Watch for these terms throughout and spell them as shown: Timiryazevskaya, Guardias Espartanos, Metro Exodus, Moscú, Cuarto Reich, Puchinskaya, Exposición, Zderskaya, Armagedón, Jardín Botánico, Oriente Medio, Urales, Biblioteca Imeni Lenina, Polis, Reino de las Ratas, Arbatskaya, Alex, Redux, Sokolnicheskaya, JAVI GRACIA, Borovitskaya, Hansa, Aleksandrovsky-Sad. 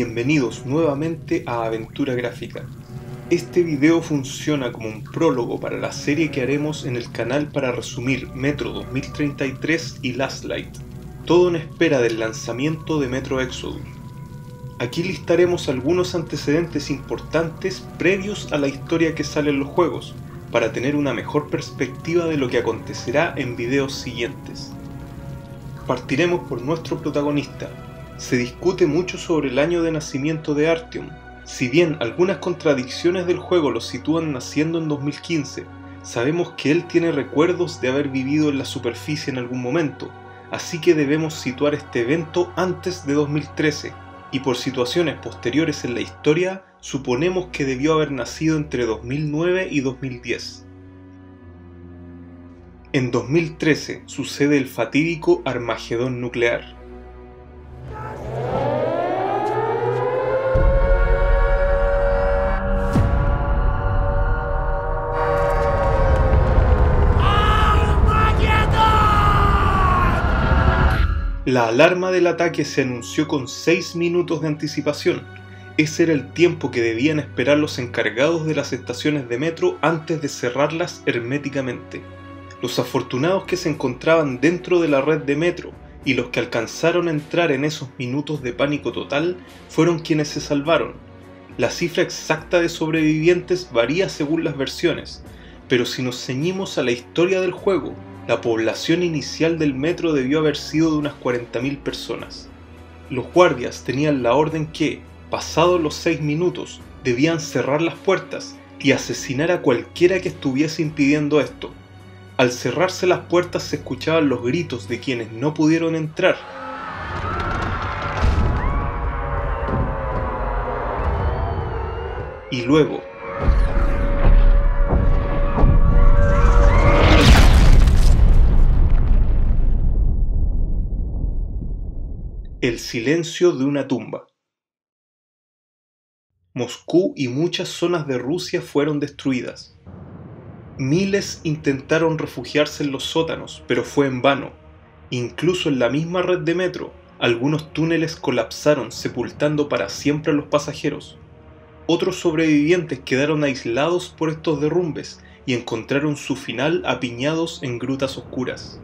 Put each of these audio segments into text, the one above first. Bienvenidos nuevamente a Aventura Gráfica. Este video funciona como un prólogo para la serie que haremos en el canal para resumir Metro 2033 y Last Light, todo en espera del lanzamiento de Metro Exodus. Aquí listaremos algunos antecedentes importantes previos a la historia que sale en los juegos, para tener una mejor perspectiva de lo que acontecerá en videos siguientes. Partiremos por nuestro protagonista. Se discute mucho sobre el año de nacimiento de Artyom. Si bien algunas contradicciones del juego lo sitúan naciendo en 2015, sabemos que él tiene recuerdos de haber vivido en la superficie en algún momento, así que debemos situar este evento antes de 2013, y por situaciones posteriores en la historia, suponemos que debió haber nacido entre 2009 y 2010. En 2013 sucede el fatídico Armagedón nuclear. La alarma del ataque se anunció con 6 minutos de anticipación. Ese era el tiempo que debían esperar los encargados de las estaciones de metro antes de cerrarlas herméticamente. Los afortunados que se encontraban dentro de la red de metro y los que alcanzaron a entrar en esos minutos de pánico total fueron quienes se salvaron. La cifra exacta de sobrevivientes varía según las versiones, pero si nos ceñimos a la historia del juego, la población inicial del metro debió haber sido de unas 40.000 personas. Los guardias tenían la orden que, pasados los 6 minutos, debían cerrar las puertas y asesinar a cualquiera que estuviese impidiendo esto. Al cerrarse las puertas se escuchaban los gritos de quienes no pudieron entrar. Y luego, el silencio de una tumba. Moscú y muchas zonas de Rusia fueron destruidas. Miles intentaron refugiarse en los sótanos, pero fue en vano. Incluso en la misma red de metro, algunos túneles colapsaron, sepultando para siempre a los pasajeros. Otros sobrevivientes quedaron aislados por estos derrumbes y encontraron su final apiñados en grutas oscuras.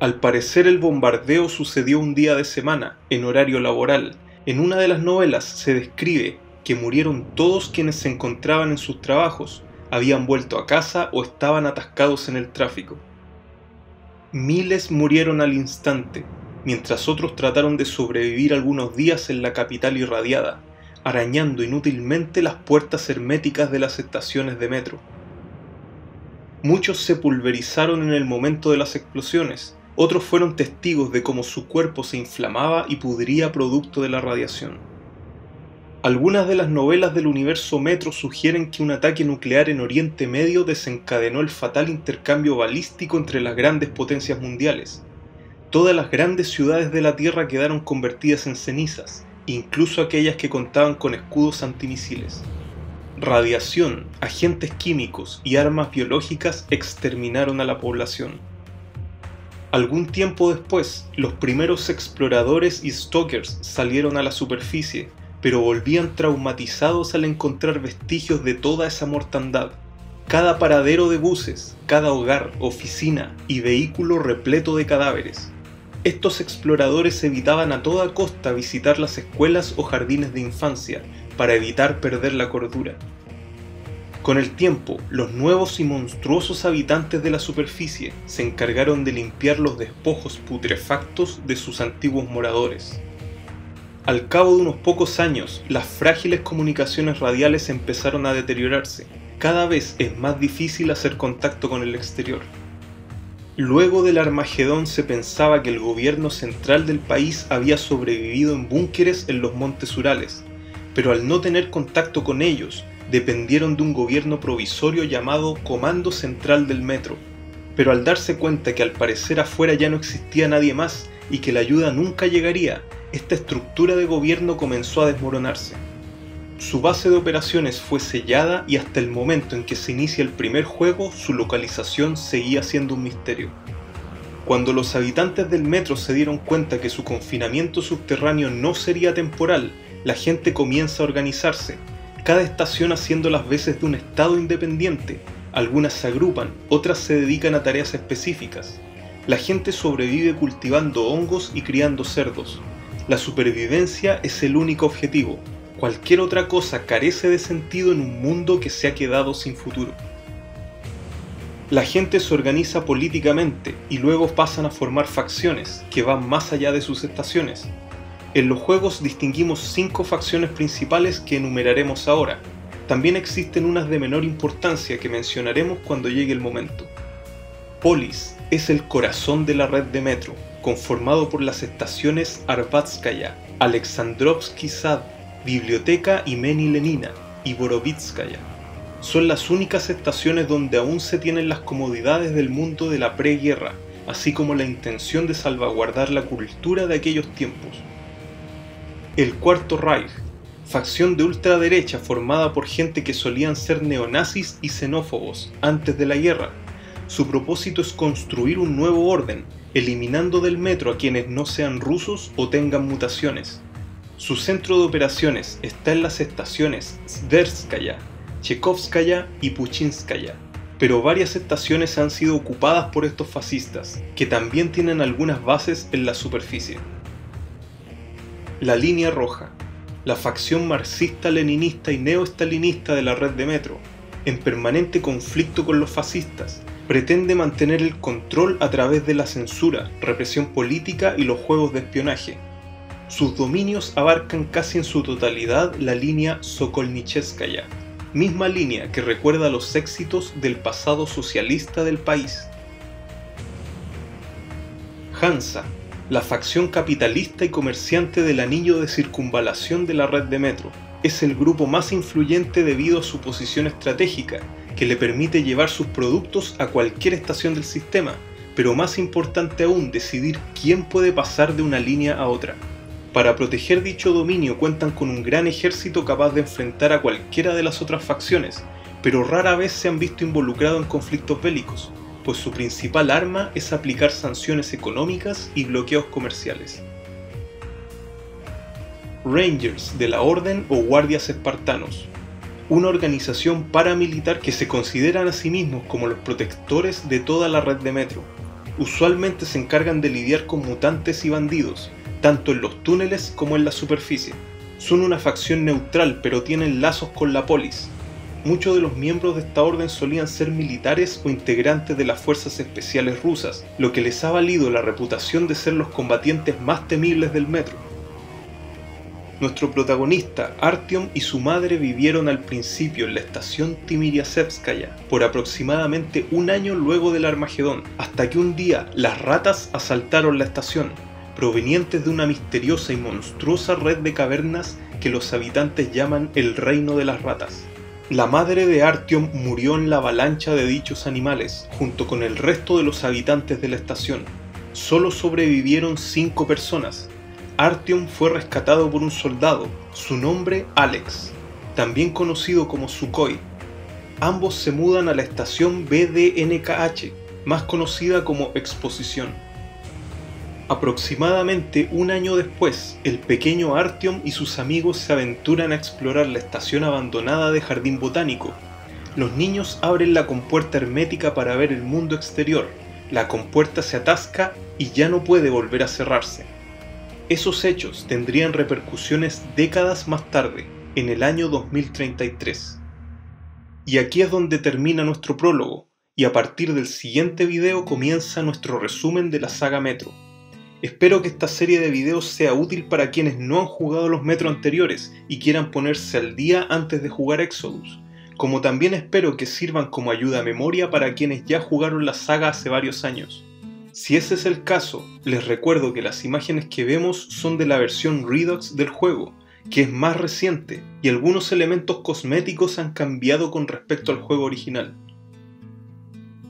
Al parecer el bombardeo sucedió un día de semana, en horario laboral. En una de las novelas se describe que murieron todos quienes se encontraban en sus trabajos, habían vuelto a casa o estaban atascados en el tráfico. Miles murieron al instante, mientras otros trataron de sobrevivir algunos días en la capital irradiada, arañando inútilmente las puertas herméticas de las estaciones de metro. Muchos se pulverizaron en el momento de las explosiones. Otros fueron testigos de cómo su cuerpo se inflamaba y pudría producto de la radiación. Algunas de las novelas del universo Metro sugieren que un ataque nuclear en Oriente Medio desencadenó el fatal intercambio balístico entre las grandes potencias mundiales. Todas las grandes ciudades de la Tierra quedaron convertidas en cenizas, incluso aquellas que contaban con escudos antimisiles. Radiación, agentes químicos y armas biológicas exterminaron a la población. Algún tiempo después, los primeros exploradores y stalkers salieron a la superficie, pero volvían traumatizados al encontrar vestigios de toda esa mortandad. Cada paradero de buses, cada hogar, oficina y vehículo repleto de cadáveres. Estos exploradores evitaban a toda costa visitar las escuelas o jardines de infancia, para evitar perder la cordura. Con el tiempo, los nuevos y monstruosos habitantes de la superficie se encargaron de limpiar los despojos putrefactos de sus antiguos moradores. Al cabo de unos pocos años, las frágiles comunicaciones radiales empezaron a deteriorarse. Cada vez es más difícil hacer contacto con el exterior. Luego del Armagedón se pensaba que el gobierno central del país había sobrevivido en búnkeres en los montes Urales, pero al no tener contacto con ellos, dependieron de un gobierno provisorio llamado Comando Central del Metro, pero al darse cuenta que al parecer afuera ya no existía nadie más y que la ayuda nunca llegaría, esta estructura de gobierno comenzó a desmoronarse. Su base de operaciones fue sellada y hasta el momento en que se inicia el primer juego, su localización seguía siendo un misterio. Cuando los habitantes del metro se dieron cuenta que su confinamiento subterráneo no sería temporal, la gente comienza a organizarse, cada estación haciendo las veces de un estado independiente. Algunas se agrupan, otras se dedican a tareas específicas. La gente sobrevive cultivando hongos y criando cerdos. La supervivencia es el único objetivo. Cualquier otra cosa carece de sentido en un mundo que se ha quedado sin futuro. La gente se organiza políticamente y luego pasan a formar facciones que van más allá de sus estaciones. En los juegos distinguimos 5 facciones principales que enumeraremos ahora. También existen unas de menor importancia que mencionaremos cuando llegue el momento. Polis es el corazón de la red de metro, conformado por las estaciones Arbatskaya, Aleksandrovsky-Sad, Biblioteca Imeni Lenina y Borovitskaya. Son las únicas estaciones donde aún se tienen las comodidades del mundo de la preguerra, así como la intención de salvaguardar la cultura de aquellos tiempos. El Cuarto Reich, facción de ultraderecha formada por gente que solían ser neonazis y xenófobos antes de la guerra. Su propósito es construir un nuevo orden, eliminando del metro a quienes no sean rusos o tengan mutaciones. Su centro de operaciones está en las estaciones Zderskaya, Chekovskaya y Puchinskaya, pero varias estaciones han sido ocupadas por estos fascistas, que también tienen algunas bases en la superficie. La Línea Roja, la facción marxista-leninista y neo-estalinista de la red de metro, en permanente conflicto con los fascistas, pretende mantener el control a través de la censura, represión política y los juegos de espionaje. Sus dominios abarcan casi en su totalidad la línea Sokolnicheskaya, misma línea que recuerda los éxitos del pasado socialista del país. Hansa, la facción capitalista y comerciante del anillo de circunvalación de la red de metro, es el grupo más influyente debido a su posición estratégica, que le permite llevar sus productos a cualquier estación del sistema, pero más importante aún, decidir quién puede pasar de una línea a otra. Para proteger dicho dominio cuentan con un gran ejército capaz de enfrentar a cualquiera de las otras facciones, pero rara vez se han visto involucrados en conflictos bélicos, pues su principal arma es aplicar sanciones económicas y bloqueos comerciales. Rangers de la Orden o Guardias Espartanos, una organización paramilitar que se consideran a sí mismos como los protectores de toda la red de metro. Usualmente se encargan de lidiar con mutantes y bandidos, tanto en los túneles como en la superficie. Son una facción neutral, pero tienen lazos con la Polis. Muchos de los miembros de esta orden solían ser militares o integrantes de las fuerzas especiales rusas, lo que les ha valido la reputación de ser los combatientes más temibles del metro. Nuestro protagonista, Artyom, y su madre vivieron al principio en la estación Timiryazevskaya, por aproximadamente un año luego del Armagedón, hasta que un día las ratas asaltaron la estación, provenientes de una misteriosa y monstruosa red de cavernas que los habitantes llaman el Reino de las Ratas. La madre de Artyom murió en la avalancha de dichos animales, junto con el resto de los habitantes de la estación. Solo sobrevivieron 5 personas. Artyom fue rescatado por un soldado, su nombre Alex, también conocido como Sukhoi. Ambos se mudan a la estación BDNKH, más conocida como Exposición. Aproximadamente un año después, el pequeño Artyom y sus amigos se aventuran a explorar la estación abandonada de Jardín Botánico. Los niños abren la compuerta hermética para ver el mundo exterior. La compuerta se atasca y ya no puede volver a cerrarse. Esos hechos tendrían repercusiones décadas más tarde, en el año 2033. Y aquí es donde termina nuestro prólogo, y a partir del siguiente video comienza nuestro resumen de la saga Metro. Espero que esta serie de videos sea útil para quienes no han jugado los Metro anteriores y quieran ponerse al día antes de jugar Exodus, como también espero que sirvan como ayuda a memoria para quienes ya jugaron la saga hace varios años. Si ese es el caso, les recuerdo que las imágenes que vemos son de la versión Redux del juego, que es más reciente, y algunos elementos cosméticos han cambiado con respecto al juego original.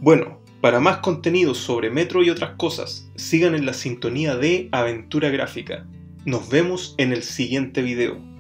Bueno, para más contenidos sobre Metro y otras cosas, sigan en la sintonía de Aventura Gráfica. Nos vemos en el siguiente video.